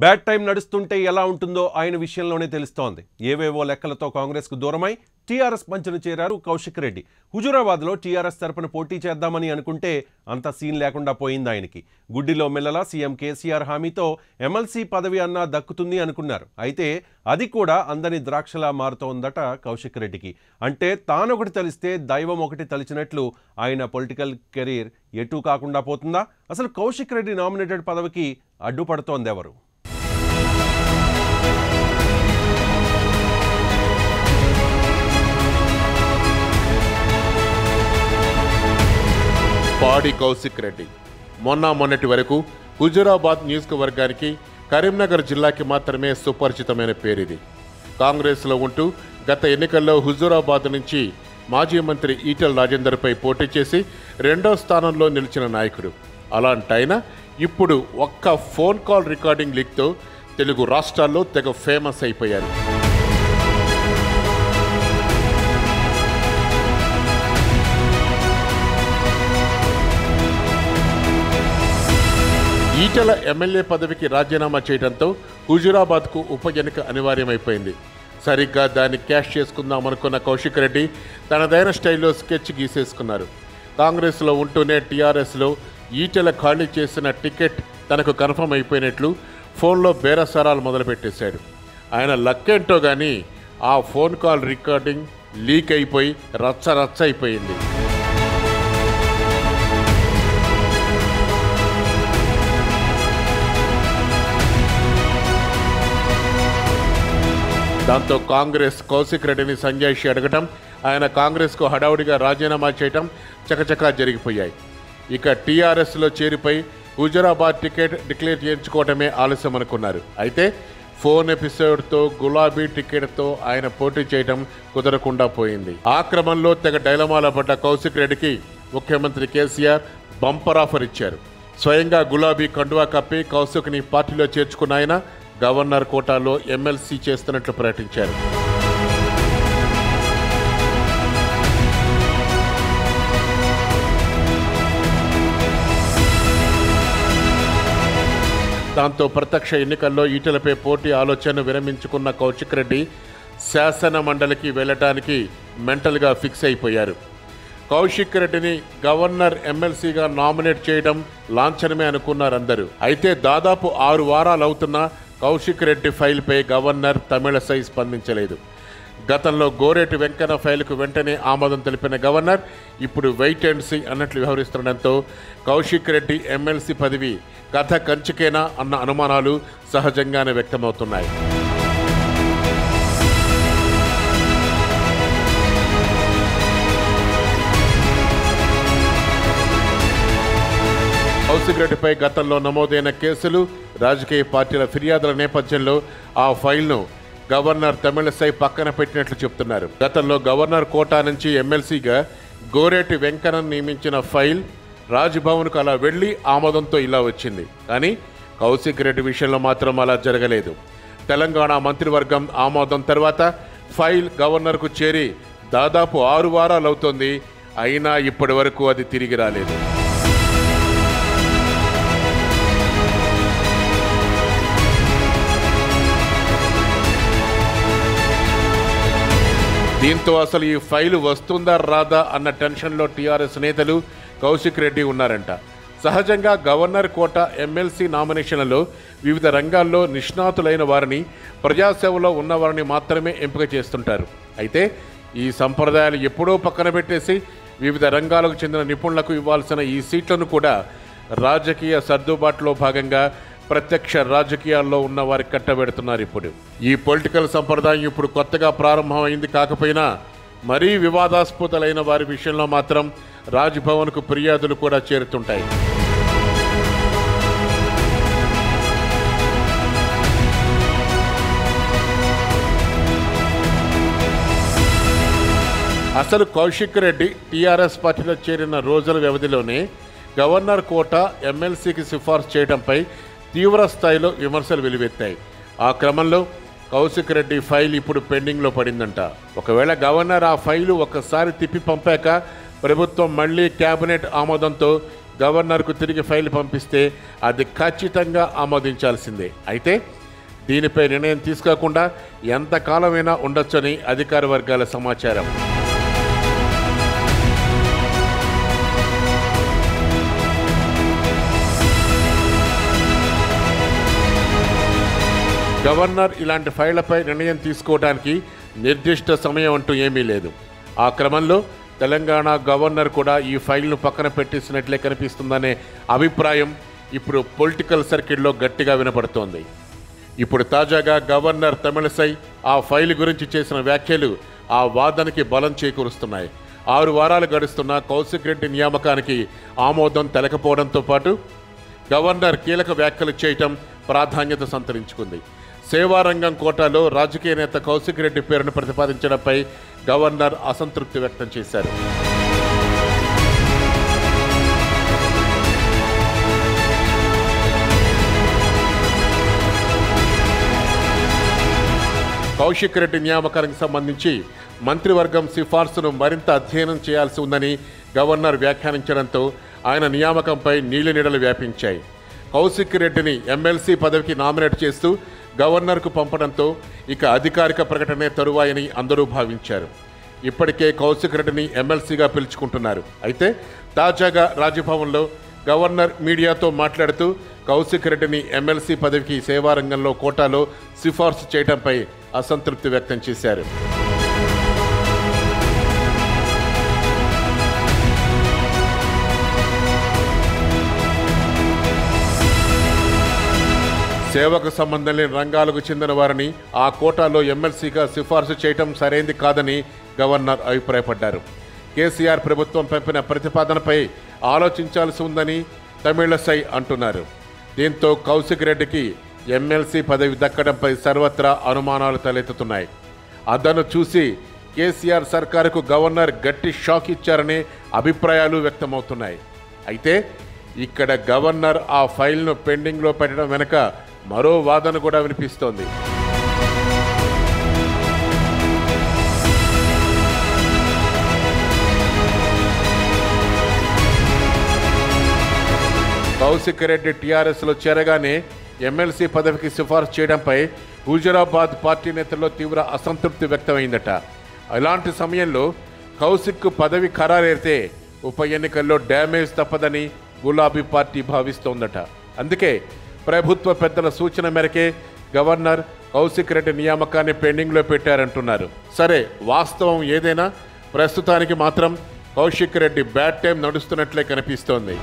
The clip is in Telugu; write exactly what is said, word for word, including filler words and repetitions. బ్యాడ్ టైం నడుస్తుంటే ఎలా ఉంటుందో ఆయన విషయంలోనే తెలుస్తోంది. ఏవేవో లెక్కలతో కాంగ్రెస్కు దూరమై టీఆర్ఎస్ పంచను చేరారు కౌశిక్ రెడ్డి. హుజూరాబాద్లో టీఆర్ఎస్ తరపున పోటీ చేద్దామని అనుకుంటే అంత సీన్ లేకుండా పోయింది ఆయనకి. గుడ్డిలో మిల్లలా సీఎం కేసీఆర్ హామీతో ఎమ్మెల్సీ పదవి అన్నా దక్కుతుంది అనుకున్నారు. అయితే అది కూడా అందని ద్రాక్షలా మారుతోందట కౌశిక్ రెడ్డికి. అంటే తానొకటి తలిస్తే దైవం ఒకటి తలిచినట్లు ఆయన పొలిటికల్ కెరీర్ ఎటూ కాకుండా పోతుందా? అసలు కౌశిక్ రెడ్డి నామినేటెడ్ పదవికి అడ్డుపడుతోందెవరు? పాడి కౌశిక్ రెడ్డి మొన్న మొన్నటి వరకు హుజూరాబాద్ నియోజకవర్గానికి, కరీంనగర్ జిల్లాకి మాత్రమే సుపరిచితమైన పేరిది. కాంగ్రెస్లో ఉంటూ గత ఎన్నికల్లో హుజూరాబాద్ నుంచి మాజీ మంత్రి ఈటెల రాజేందర్పై పోటీ చేసి రెండో స్థానంలో నిలిచిన నాయకుడు. అలాంటైనా ఇప్పుడు ఒక్క ఫోన్ కాల్ రికార్డింగ్ లీక్తో తెలుగు రాష్ట్రాల్లో తెగ ఫేమస్ అయిపోయారు. ఈటెల ఎమ్మెల్యే పదవికి రాజీనామా చేయడంతో హుజూరాబాద్కు ఉప ఎన్నిక అనివార్యమైపోయింది. సరిగ్గా దాన్ని క్యాష్ చేసుకుందామనుకున్న కౌశిక్ రెడ్డి తనదైన స్టైల్లో స్కెచ్ గీసేసుకున్నారు. కాంగ్రెస్లో ఉంటూనే టీఆర్ఎస్లో ఈటెల ఖాళీ చేసిన టికెట్ తనకు కన్ఫర్మ్ అయిపోయినట్లు ఫోన్లో బేరసారాలు మొదలుపెట్టేశాడు. ఆయన లక్కేంటో కానీ ఆ ఫోన్ కాల్ రికార్డింగ్ లీక్ అయిపోయి రచ్చ రచ్చ అయిపోయింది. దాంతో కాంగ్రెస్ కౌశిక్ రెడ్డిని సంజాయిషి అడగటం, ఆయన కాంగ్రెస్కు హడావుడిగా రాజీనామా చేయటం చకచకా జరిగిపోయాయి. ఇక టీఆర్ఎస్లో చేరిపోయి హుజూరాబాద్ టికెట్ డిక్లేర్ చేయించుకోవటమే ఆలస్యం అనుకున్నారు. అయితే ఫోన్ ఎపిసోడ్తో గులాబీ టికెట్తో ఆయన పోటీ చేయటం కుదరకుండా పోయింది. ఆ క్రమంలో తెగ డైలమాల పడ్డ కౌశిక్ రెడ్డికి ముఖ్యమంత్రి కేసీఆర్ బంపర్ ఆఫర్ ఇచ్చారు. స్వయంగా గులాబీ కండువా కప్పి కౌశిక్ని పార్టీలో చేర్చుకున్న ఆయన గవర్నర్ కోటాలో ఎమ్మెల్సీ చేస్తున్నట్లు ప్రకటించారు. దాంతో ప్రత్యక్ష ఎన్నికల్లో ఈటెలపై పోటీ ఆలోచనను విరమించుకున్న కౌశిక్ రెడ్డి శాసన మండలికి వెళ్ళటానికి మెంటల్గా ఫిక్స్ అయిపోయారు. కౌశిక్ రెడ్డిని గవర్నర్ ఎమ్మెల్సీగా నామినేట్ చేయడం లాంఛనమే అనుకున్నారందరూ. అయితే దాదాపు ఆరు వారాలు అవుతున్నా కౌశిక్ రెడ్డి ఫైల్పై గవర్నర్ తమిళసై స్పందించలేదు. గతంలో గోరేటి వెంకన్న ఫైల్కు వెంటనే ఆమోదం తెలిపిన గవర్నర్ ఇప్పుడు వెయిట్ అండ్ సీ అన్నట్లు వ్యవహరిస్తుండటంతో కౌశిక్ రెడ్డి ఎమ్మెల్సీ పదవి కథ కంచుకేనా అన్న అనుమానాలు సహజంగానే వ్యక్తమవుతున్నాయి. కౌశిక్ రెడ్డిపై గతంలో నమోదైన కేసులు, రాజకీయ పార్టీల ఫిర్యాదుల నేపథ్యంలో ఆ ఫైల్ను గవర్నర్ తమిళసై పక్కన పెట్టినట్లు చెబుతున్నారు. గతంలో గవర్నర్ కోటా నుంచి ఎమ్మెల్సీగా గోరేటి వెంకన్నను నియమించిన ఫైల్ రాజ్భవన్కు అలా వెళ్ళి ఆమోదంతో ఇలా వచ్చింది. కానీ కౌశిక్ రెడ్డి విషయంలో మాత్రం అలా జరగలేదు. తెలంగాణ మంత్రివర్గం ఆమోదం తర్వాత ఫైల్ గవర్నర్కు చేరి దాదాపు ఆరు వారాలు అవుతోంది. అయినా ఇప్పటి వరకు అది తిరిగి రాలేదు. దీంతో అసలు ఈ ఫైలు వస్తుందా రాదా అన్న టెన్షన్లో టీఆర్ఎస్ నేతలు, కౌశిక్ రెడ్డి ఉన్నారంట. సహజంగా గవర్నర్ కోటా, ఎమ్మెల్సీ నామినేషన్లలో వివిధ రంగాల్లో నిష్ణాతులైన వారిని, ప్రజాసేవలో ఉన్నవారిని మాత్రమే ఎంపిక చేస్తుంటారు. అయితే ఈ సంప్రదాయాలు ఎప్పుడో పక్కన పెట్టేసి వివిధ రంగాలకు చెందిన నిపుణులకు ఇవ్వాల్సిన ఈ సీట్లను కూడా రాజకీయ సర్దుబాటులో భాగంగా ప్రత్యక్ష రాజకీయాల్లో ఉన్న వారికి కట్టబెడుతున్నారు. ఇప్పుడు ఈ పొలిటికల్ సంప్రదాయం ఇప్పుడు కొత్తగా ప్రారంభమైంది కాకపోయినా మరీ వివాదాస్పదలైన వారి విషయంలో మాత్రం రాజ్భవన్కు ఫిర్యాదులు కూడా చేరుతుంటాయి. అసలు కౌశిక్ రెడ్డి టీఆర్ఎస్ పార్టీలో చేరిన రోజుల వ్యవధిలోనే గవర్నర్ కోటా, ఎమ్మెల్సీకి సిఫార్సు చేయడంపై తీవ్ర స్థాయిలో విమర్శలు వెలువెత్తాయి. ఆ క్రమంలో కౌశిక్ రెడ్డి ఫైల్ ఇప్పుడు పెండింగ్లో పడిందంట. ఒకవేళ గవర్నర్ ఆ ఫైలు ఒకసారి తిప్పి పంపాక ప్రభుత్వం మళ్ళీ క్యాబినెట్ ఆమోదంతో గవర్నర్ కు తిరిగి ఫైల్ పంపిస్తే అది ఖచ్చితంగా ఆమోదించాల్సిందే. అయితే దీనిపై నిర్ణయం తీసుకోకుండా ఎంత కాలమైనా ఉండొచ్చని అధికార వర్గాల సమాచారం. గవర్నర్ ఇలాంటి ఫైళ్లపై నిర్ణయం తీసుకోవడానికి నిర్దిష్ట సమయం అంటూ ఏమీ లేదు. ఆ క్రమంలో తెలంగాణ గవర్నర్ కూడా ఈ ఫైల్ను పక్కన పెట్టేసినట్లే కనిపిస్తుందనే అభిప్రాయం ఇప్పుడు పొలిటికల్ సర్కిల్లో గట్టిగా వినపడుతోంది. ఇప్పుడు తాజాగా గవర్నర్ తమిళసై ఆ ఫైల్ గురించి చేసిన వ్యాఖ్యలు ఆ వాదనకి బలం చేకూరుస్తున్నాయి. ఆరు వారాలు గడుస్తున్న కౌశిక్ రెడ్డి నియామకానికి ఆమోదం తెలకపోవడంతో పాటు గవర్నర్ కీలక వ్యాఖ్యలు చేయటం ప్రాధాన్యత సంతరించుకుంది. సేవారంగం కోటాలో రాజకీయ నేత కౌశిక్ రెడ్డి పేరును ప్రతిపాదించడంపై గవర్నర్ అసంతృప్తి వ్యక్తం చేశారు. కౌశిక్ రెడ్డి నియామకానికి సంబంధించి మంత్రివర్గం సిఫార్సును మరింత అధ్యయనం చేయాల్సి ఉందని గవర్నర్ వ్యాఖ్యానించడంతో ఆయన నియామకంపై నీలినీడలు వ్యాపించాయి. కౌశిక్ రెడ్డిని ఎమ్మెల్సీ పదవికి నామినేట్ చేస్తూ గవర్నర్కు పంపడంతో ఇక అధికారిక ప్రకటనే తరువాయని అందరూ భావించారు. ఇప్పటికే కౌశిక్ రెడ్డిని ఎమ్మెల్సీగా పిలుచుకుంటున్నారు. అయితే తాజాగా రాజభవన్లో గవర్నర్ మీడియాతో మాట్లాడుతూ కౌశిక్ రెడ్డిని ఎమ్మెల్సీ పదవికి సేవారంగంలో కోటాలో సిఫార్సు చేయడంపై అసంతృప్తి వ్యక్తం చేశారు. సేవకు సంబంధం లేని రంగాలకు చెందిన వారిని ఆ కోటాలో ఎమ్మెల్సీగా సిఫార్సు చేయటం సరైంది కాదని గవర్నర్ అభిప్రాయపడ్డారు. కేసీఆర్ ప్రభుత్వం పంపిన ప్రతిపాదనపై ఆలోచించాల్సి ఉందని తమిళసై అంటున్నారు. దీంతో కౌశిక్ రెడ్డికి ఎమ్మెల్సీ పదవి దక్కడంపై సర్వత్రా అనుమానాలు తలెత్తుతున్నాయి. అదను చూసి కేసీఆర్ సర్కారుకు గవర్నర్ గట్టి షాక్ ఇచ్చారనే అభిప్రాయాలు వ్యక్తమవుతున్నాయి. అయితే ఇక్కడ గవర్నర్ ఆ ఫైల్ను పెండింగ్లో పెట్టడం వెనుక మరో వాదన కూడా వినిపిస్తోంది. కౌశిక్ రెడ్డి టీఆర్ఎస్లో చేరగానే ఎమ్మెల్సీ పదవికి సిఫార్సు చేయడంపై హుజరాబాద్ పార్టీ నేతల్లో తీవ్ర అసంతృప్తి వ్యక్తమైందట. అలాంటి సమయంలో కౌశిక్కు పదవి ఖరారైతే ఉప ఎన్నికల్లో డ్యామేజ్ తప్పదని గులాబీ పార్టీ భావిస్తోందట. అందుకే ప్రభుత్వ పెద్దల సూచన మేరకే గవర్నర్ కౌశిక్ రెడ్డి నియామకాన్ని పెండింగ్లో పెట్టారంటున్నారు. సరే, వాస్తవం ఏదైనా ప్రస్తుతానికి మాత్రం కౌశిక్ రెడ్డి బ్యాడ్ టైం నడుస్తున్నట్లే కనిపిస్తోంది.